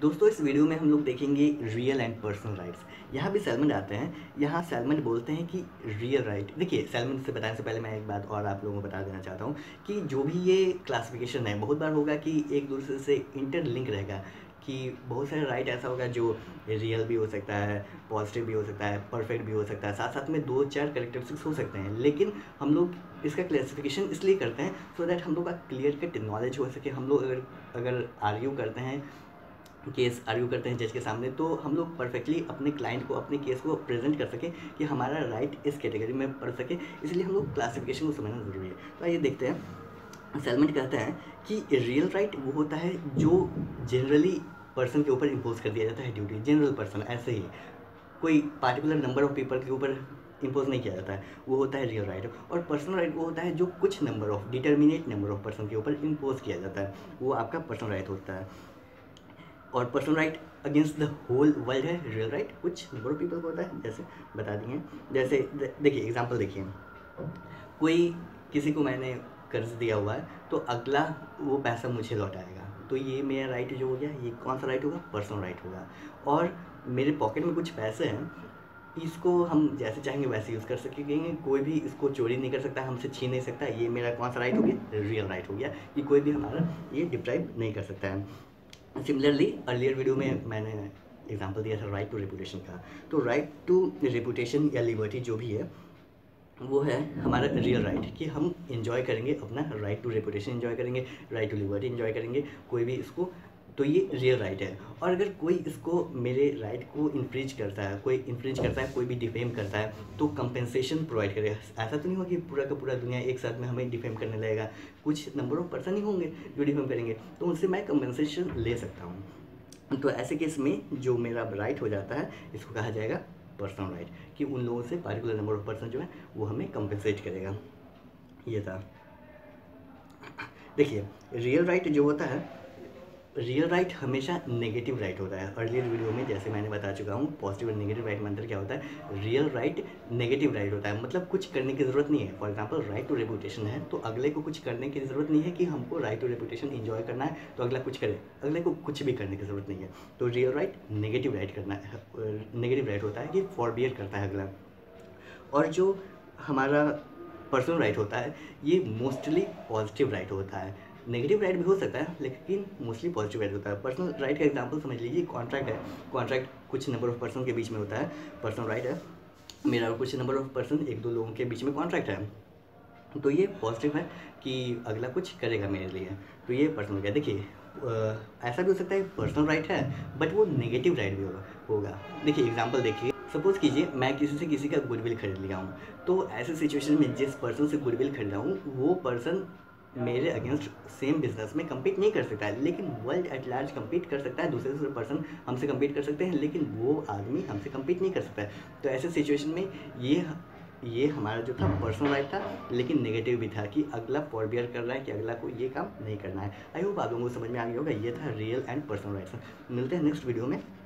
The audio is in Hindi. दोस्तों इस वीडियो में हम लोग देखेंगे रियल एंड पर्सनल राइट्स। यहाँ भी सैल्मन आते हैं, यहाँ सैल्मन बोलते हैं कि रियल राइट। देखिए सैल्मन से बताने से पहले मैं एक बात और आप लोगों को बता देना चाहता हूँ कि जो भी ये क्लासिफिकेशन है बहुत बार होगा कि एक दूसरे से इंटरलिंक रहेगा कि बहुत सारे राइट ऐसा होगा जो रियल भी हो सकता है, पॉजिटिव भी हो सकता है, परफेक्ट भी हो सकता है, साथ साथ में 2-4 करेक्टरिस्टिक्स हो सकते हैं। लेकिन हम लोग इसका क्लासिफिकेशन इसलिए करते हैं सो दैट हम लोग का क्लियर कट नॉलेज हो सके। हम लोग अगर आर्ग्यू करते हैं, केस आर्ग्यू करते हैं जज के सामने, तो हम लोग परफेक्टली अपने क्लाइंट को, अपने केस को प्रेजेंट कर सके कि हमारा राइट इस कैटेगरी में पड़ सके। इसलिए हम लोग क्लासिफिकेशन को समझना ज़रूरी है। तो आइए देखते हैं, सैल्मन कहते हैं कि रियल राइट वो होता है जो जनरली पर्सन के ऊपर इम्पोज कर दिया जाता है ड्यूटी। जनरल पर्सन ऐसे ही कोई पार्टिकुलर नंबर ऑफ पीपल के ऊपर इम्पोज नहीं किया जाता है, वो होता है रियल राइट। और पर्सनल राइट वो होता है जो कुछ number of determinate number of person के ऊपर इम्पोज किया जाता है, वो आपका पर्सनल राइट होता है। और personal right against the whole world है रियल राइट, कुछ नंबर ऑफ पीपल को होता है। जैसे बता दिए, जैसे देखिए एग्जांपल देखिए, कोई किसी को मैंने कर्ज दिया हुआ है तो अगला वो पैसा मुझे लौटाएगा, तो ये मेरा राइट जो हो गया। ये कौन सा राइट होगा? पर्सनल राइट होगा। और मेरे पॉकेट में कुछ पैसे हैं, इसको हम जैसे चाहेंगे वैसे यूज़ कर सकेंगे, कोई भी इसको चोरी नहीं कर सकता, हमसे छीन नहीं सकता। ये मेरा कौन सा राइट हो गया? रियल राइट हो गया कि कोई भी हमारा ये डिप्राइव नहीं कर सकता है। सिमिलरली अर्लियर वीडियो में मैंने एग्जांपल दिया था राइट टू रेपुटेशन का, तो राइट टू रेपुटेशन या लिबर्टी जो भी है वो है हमारा रियल राइट कि हम एंजॉय करेंगे अपना राइट टू रेपुटेशन, एंजॉय करेंगे राइट टू लिबर्टी, एंजॉय करेंगे कोई भी इसको, तो ये रियल राइट है। और अगर कोई इसको मेरे राइट को इन्फ्रिंज करता है, कोई भी डिफेम करता है, तो कंपेंसेशन प्रोवाइड करेगा। ऐसा तो नहीं होगा कि पूरा का पूरा दुनिया एक साथ में हमें डिफेम करने लगेगा, कुछ नंबर ऑफ पर्सन ही होंगे जो डिफेम करेंगे, तो उनसे मैं कंपेंसेशन ले सकता हूँ। तो ऐसे केस में जो मेरा राइट हो जाता है इसको कहा जाएगा पर्सनल राइट कि उन लोगों से पार्टिकुलर नंबर ऑफ पर्सन जो है वो हमें कंपेंसेट करेगा। ये था। देखिए रियल राइट जो होता है, रियल राइट हमेशा नेगेटिव राइट होता है। अर्लियर वीडियो में जैसे मैंने बता चुका हूँ पॉजिटिव और नेगेटिव राइट में अंतर क्या होता है। रियल राइट नेगेटिव राइट होता है, मतलब कुछ करने की ज़रूरत नहीं है। For example right to reputation है तो अगले को कुछ करने की ज़रूरत नहीं है कि हमको राइट टू रेपुटेशन इंजॉय करना है तो अगला कुछ करे, अगले को कुछ भी करने की ज़रूरत नहीं है। तो रियल राइट नेगेटिव राइट करना है, नेगेटिव राइट होता है कि फॉरबियर करता है अगला। और जो हमारा पर्सनल राइट होता है ये मोस्टली पॉजिटिव राइट होता है। नेगेटिव राइट भी हो सकता है लेकिन मोस्टली पॉजिटिव राइट होता है। पर्सनल राइट का एग्जांपल समझ लीजिए कॉन्ट्रैक्ट है, कॉन्ट्रैक्ट कुछ नंबर ऑफ पर्सन के बीच में होता है, पर्सनल राइट है मेरा। और कुछ नंबर ऑफ पर्सन 1-2 लोगों के बीच में कॉन्ट्रैक्ट है, तो ये पॉजिटिव है कि अगला कुछ करेगा मेरे लिए, तो ये पर्सनल है। देखिए ऐसा भी हो सकता है पर्सनल राइट है बट वो नेगेटिव राइट भी होगा। देखिए एग्जाम्पल देखिए, सपोज़ कीजिए मैं किसी का गुडविल खरीद लिया हूँ, तो ऐसे सिचुएशन में जिस पर्सन से गुडविल खरीदा हूँ वो पर्सन मेरे अगेंस्ट सेम बिजनेस में कम्पीट नहीं कर सकता है, लेकिन वर्ल्ड एट लार्ज कम्पीट कर सकता है। दूसरे पर्सन हमसे कम्पीट कर सकते हैं लेकिन वो आदमी हमसे कम्पीट नहीं कर सकता है। तो ऐसे सिचुएशन में ये हमारा जो था पर्सनल राइट था, लेकिन नेगेटिव भी था कि अगला फॉरबियर कर रहा है कि अगला को ये काम नहीं करना है। आई होप आप लोगों को समझ में आ गया होगा। ये था रियल एंड पर्सनल राइट्स। मिलते हैं नेक्स्ट वीडियो में।